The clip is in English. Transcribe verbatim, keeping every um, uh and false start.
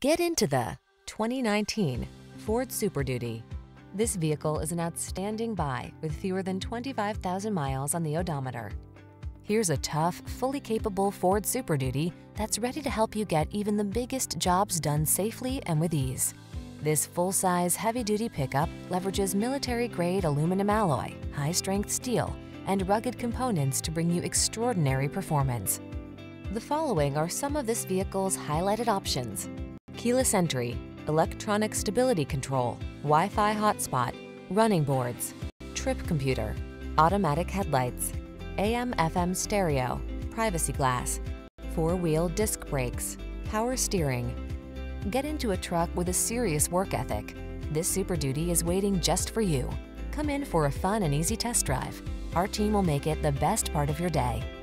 Get into the twenty nineteen Ford Super Duty. This vehicle is an outstanding buy with fewer than twenty-five thousand miles on the odometer. Here's a tough, fully capable Ford Super Duty that's ready to help you get even the biggest jobs done safely and with ease. This full-size, heavy-duty pickup leverages military-grade aluminum alloy, high-strength steel, and rugged components to bring you extraordinary performance. The following are some of this vehicle's highlighted options: keyless entry, electronic stability control, Wi-Fi hotspot, running boards, trip computer, automatic headlights, A M F M stereo, privacy glass, four-wheel disc brakes, power steering. Get into a truck with a serious work ethic. This Super Duty is waiting just for you. Come in for a fun and easy test drive. Our team will make it the best part of your day.